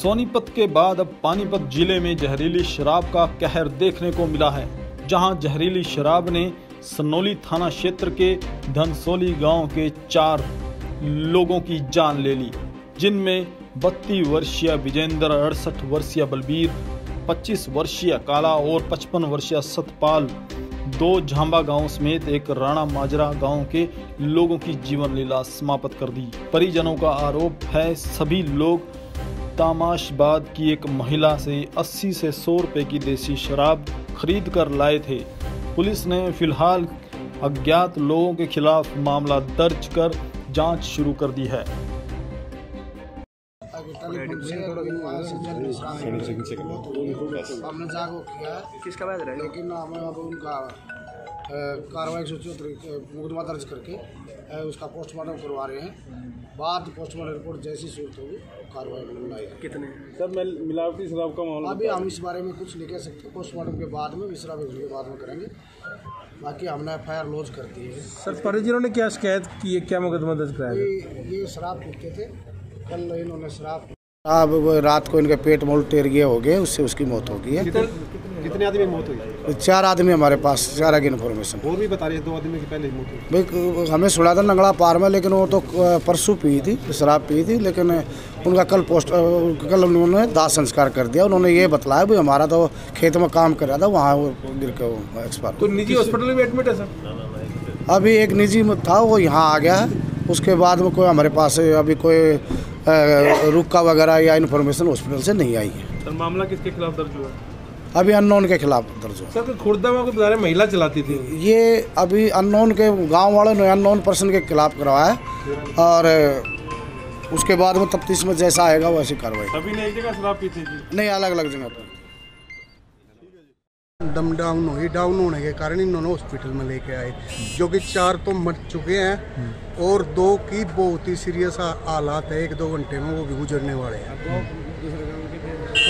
सोनीपत के बाद अब पानीपत जिले में जहरीली शराब का कहर देखने को मिला है, जहां जहरीली शराब ने सनौली थाना क्षेत्र के धनसौली गांव के 4 लोगों की जान ले ली, जिनमें 32 वर्षीय बिजेंद्र, 68 वर्षीय बलबीर, 25 वर्षीय काला और 55 वर्षीय सतपाल 2 झांबा गांव समेत एक राणा माजरा गांव के लोगों की जीवन लीला समाप्त कर दी। परिजनों का आरोप है सभी लोग तमाशाबाद की एक महिला से 80 से 100 रुपए की देसी शराब खरीद कर लाए थे। पुलिस ने फिलहाल अज्ञात लोगों के खिलाफ मामला दर्ज कर जांच शुरू कर दी है। कार्रवाई मुकदमा दर्ज करके उसका पोस्टमार्टम करवा रहे हैं। बाद पोस्टमार्टम रिपोर्ट जैसी सूरत होगी कार्रवाई। कितने सर मैं मिलावटी शराब का मामला अभी हम इस बारे में कुछ नहीं कह सकते, पोस्टमार्टम के बाद में विसरा के बाद में करेंगे। बाकी हमने FIR लॉन्च कर दी है। सर परिजनों ने क्या शिकायत की है, क्या मुकदमा दर्ज कराया? ये शराब पीते थे, कल इन्होंने शराब रात को इनके पेट में उल्टे हो गए, उससे उसकी मौत हो गई है। कितने आदमी मौत हुई? 4 आदमी हमारे पास, 4 की इन्फॉर्मेशन। और भी बता रही है 2 आदमी की पहले मौत हुई। हमें सुना था नंगड़ा पार में, लेकिन वो तो परसों पी थी, शराब पी थी, लेकिन उनका कल उन्होंने दाह संस्कार कर दिया। उन्होंने ये बतलाया भाई हमारा तो खेत में काम कर रहा था, वहाँ वो गिर के वो एक्सपायर। तो निजी हॉस्पिटल में एडमिट है सर? अभी एक निजी में था, वो यहाँ आ गया है। उसके बाद में कोई हमारे पास अभी कोई रुका वगैरह या इन्फॉर्मेशन हॉस्पिटल से नहीं आई है। सर मामला किसके खिलाफ दर्ज हुआ? अभी अननोन के खिलाफ दर्ज हुआ। सर खुर्दा में कोई महिला चलाती थी, ये अभी अननोन के गांव वालों ने अननोन पर्सन के खिलाफ करवाया और उसके बाद में तफ्तीश में जैसा आएगा वैसी कार्रवाई। सभी ने एक जगह शराब पीती थी? नहीं, अलग अलग जगह पर। दम डाउन हुई, डाउन होने के कारण इन्होंने हॉस्पिटल में लेके आए, जो कि 4 तो मर चुके हैं और 2 की बहुत ही सीरियस हालात है। 1-2 घंटे में वो भी गुजरने वाले हैं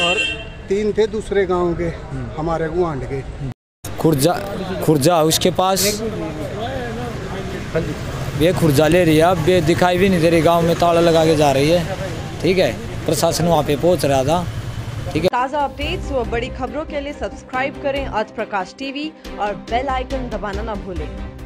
और 3 थे दूसरे गांव के, हमारे गुआंड के खुर्जा हाउस के पास। ये खुर्जा ले रही है, ये दिखाई भी नहीं दे रही, गांव में ताला लगा के जा रही है। ठीक है, प्रशासन वहां पे पहुंच रहा था। ठीक है, ताज़ा अपडेट्स व बड़ी खबरों के लिए सब्सक्राइब करें अर्थ प्रकाश TV और बेल आइकन दबाना ना भूलें।